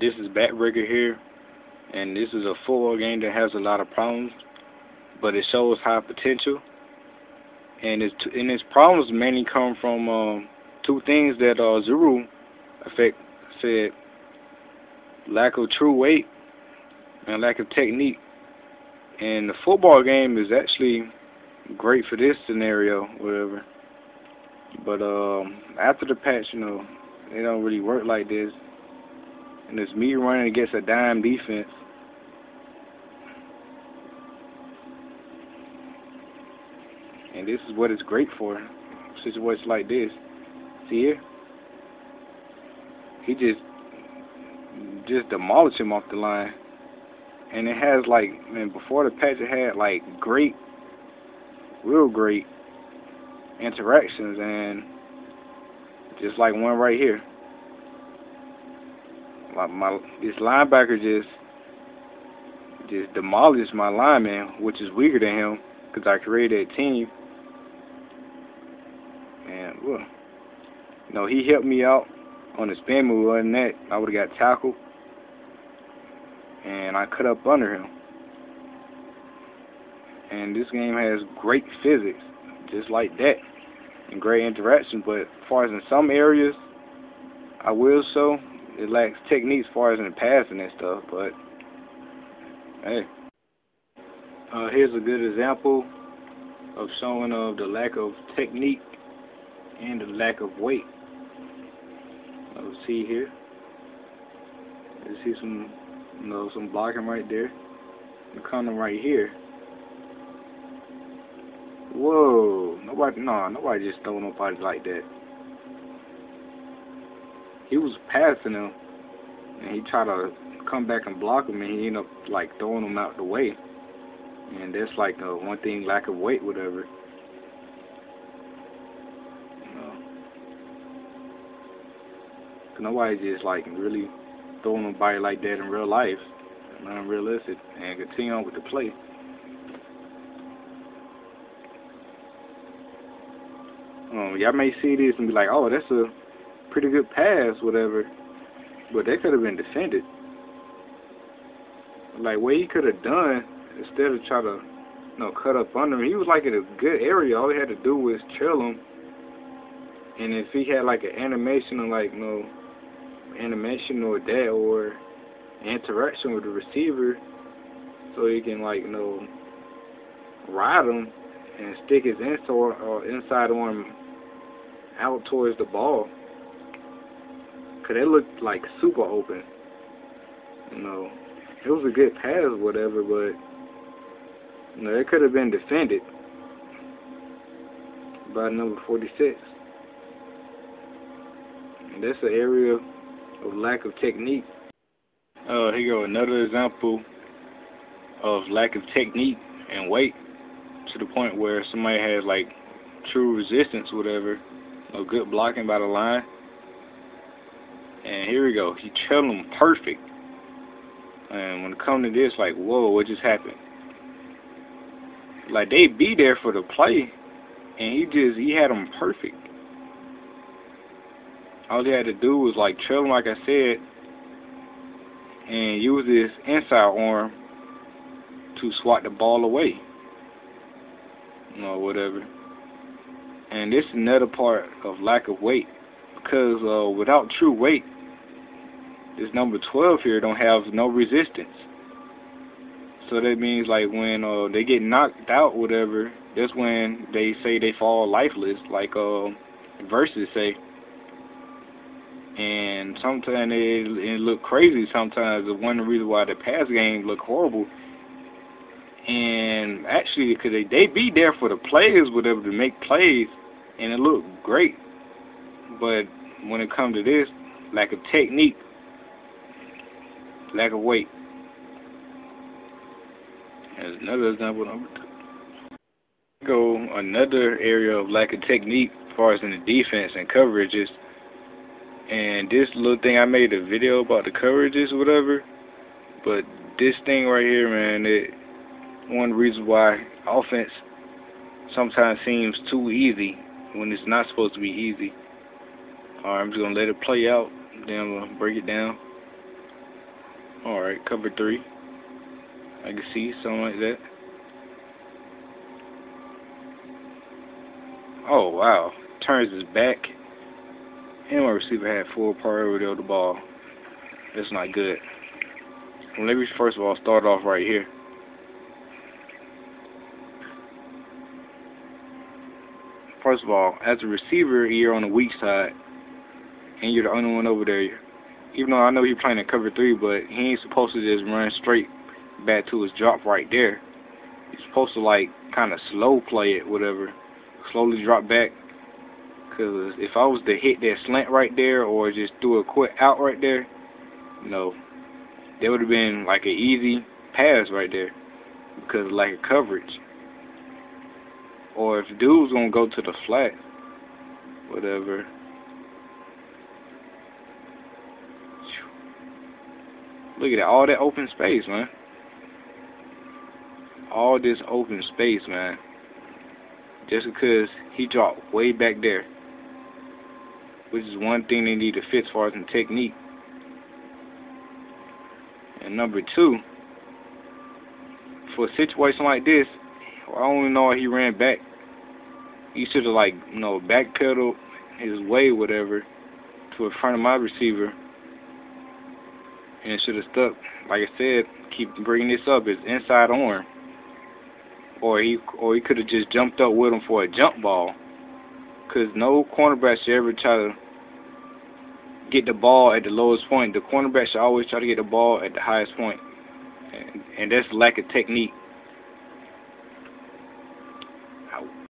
This is Backbreaker here, and this is a football game that has a lot of problems, but it shows high potential, and its problems mainly come from two things that Azure Effect said: lack of true weight and lack of technique. And the football game is actually great for this scenario, whatever. But after the patch, you know, it don't really work like this. And it's me running against a dime defense. And this is what it's great for. Situations like this. See here? He just demolished him off the line. And it has like, man, before the patch it had like real great interactions, and just like one right here. Like this linebacker just demolished my lineman, which is weaker than him, because I created a team. And look, you know, he helped me out on the spin move. Other than that, I would have got tackled, and I cut up under him. And this game has great physics, just like that, and great interaction. But as far as in some areas, I will show it lacks techniques as far as in the passing and stuff. But hey, here's a good example of showing of the lack of technique and the lack of weight. Let's see here. Let's see some, you know, some blocking right there. And coming right here. Whoa! Nobody just throw nobody like that. He was passing him, and he tried to come back and block him, and he ended up like throwing him out the way. And that's like one thing, lack of weight, whatever. You know, nobody just like really throwing nobody like that in real life. Unrealistic, and continue on with the play. Y'all may see this and be like, oh, that's a pretty good pass, whatever. But that could have been defended. Like, what he could have done, instead of trying to, you know, cut up under him, he was, like, in a good area. All he had to do was trail him. And if he had, like, an animation or, like, you know, animation or that, or interaction with the receiver, so he can, like, you know, ride him and stick his inside arm out towards the ball, because it looked like super open. You know, it was a good pass, whatever, but, you know, it could have been defended by number 46. And that's an area of lack of technique. Here you go, another example of lack of technique and weight, to the point where somebody has like true resistance, whatever, no good blocking by the line. And here we go, he trailed him perfect. And when it comes to this, like, whoa, what just happened? Like, they be there for the play, and he had him perfect. All he had to do was like trail him, like I said, and use his inside arm to swat the ball away, or whatever. And this is another part of lack of weight, because without true weight, this number 12 here don't have no resistance. So that means like when they get knocked out, whatever, that's when they say they fall lifeless, like verses say. And sometimes it look crazy. Sometimes one of the reasons why the pass game look horrible. And actually, because they be there for the players, whatever, to make plays, and it looked great. But when it comes to this, lack of technique, lack of weight. There's another example, number 2. Go another area of lack of technique, as far as in the defense and coverages. And this little thing, I made a video about the coverages, whatever. But this thing right here, man, one reason why offense sometimes seems too easy when it's not supposed to be easy. Alright, I'm just going to let it play out, then I'm going to break it down. Alright, cover three. I can see something like that. Oh, wow. Turns his back. And my receiver had full priority of the ball. That's not good. Well, let me first of all start off right here. First of all, as a receiver, you're on the weak side, and you're the only one over there. Even though I know he's playing in cover three, but he ain't supposed to just run straight back to his drop right there. He's supposed to, like, kind of slow play it, whatever. Slowly drop back. Because if I was to hit that slant right there or just do a quick out right there, you know, that would have been like an easy pass right there because of lack of coverage. Or if dude's going to go to the flat, whatever. Look at that, all that open space, man. All this open space, man. Just because he dropped way back there. Which is one thing they need to fix as far as in technique. And number two, for a situation like this, I only know he ran back. He should have, like, you know, backpedaled his way, whatever, to in front of my receiver. And it should have stuck. Like I said, keep bringing this up. It's inside arm. Or he could have just jumped up with him for a jump ball. Because no cornerback should ever try to get the ball at the lowest point. The cornerback should always try to get the ball at the highest point. And that's lack of technique.